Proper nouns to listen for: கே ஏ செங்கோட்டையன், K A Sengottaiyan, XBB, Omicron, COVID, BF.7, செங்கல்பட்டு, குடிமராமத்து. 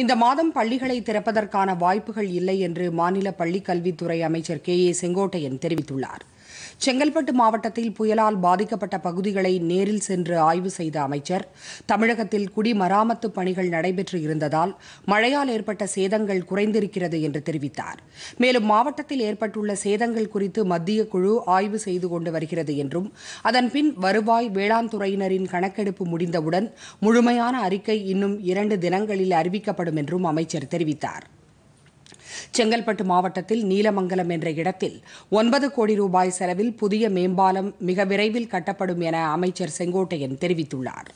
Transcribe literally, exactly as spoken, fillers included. இந்த மாதம் பள்ளிகளை திறப்பதற்கான வாய்ப்புகள் இல்லை என்று மாநில பள்ளிக்கல்வித்துறை அமைச்சர் கே ஏ செங்கோட்டையன் தெரிவித்துள்ளார். செங்கல்பட்டு மாவட்டத்தில் புயலால் பாதிக்கப்பட்ட பகுதிகளை நேரில் சென்று ஆய்வு செய்த அமைச்சர், தமிழகத்தில் குடிமராமத்து பணிகள் நடைபெற்று இருந்ததால் மழையால் ஏற்பட்ட சேதங்கள் குறைந்திருக்கிறது என்று தெரிவித்தார். மேலும் மாவட்டத்தில் ஏற்பட்டுள்ள சேதங்கள் குறித்து மத்திய குழு ஆய்வு செய்து கொண்டு வருகிறது என்றும், அதன்பின் வருவாய் வேளாண் துறையினரின் கணக்கெடுப்பு முடிந்தவுடன் முழுமையான அறிக்கை இன்னும் இரண்டு தினங்களில் அறிவிக்கப்படும் என்றும் அமைச்சர் தெரிவித்தார். செங்கல்பட்டு மாவட்டத்தில் நீலமங்கலம் என்ற இடத்தில் ஒன்பது கோடி ரூபாய் செலவில் புதிய மேம்பாலம் மிக விரைவில் கட்டப்படும் என அமைச்சர் செங்கோட்டையன் தெரிவித்துள்ளார்.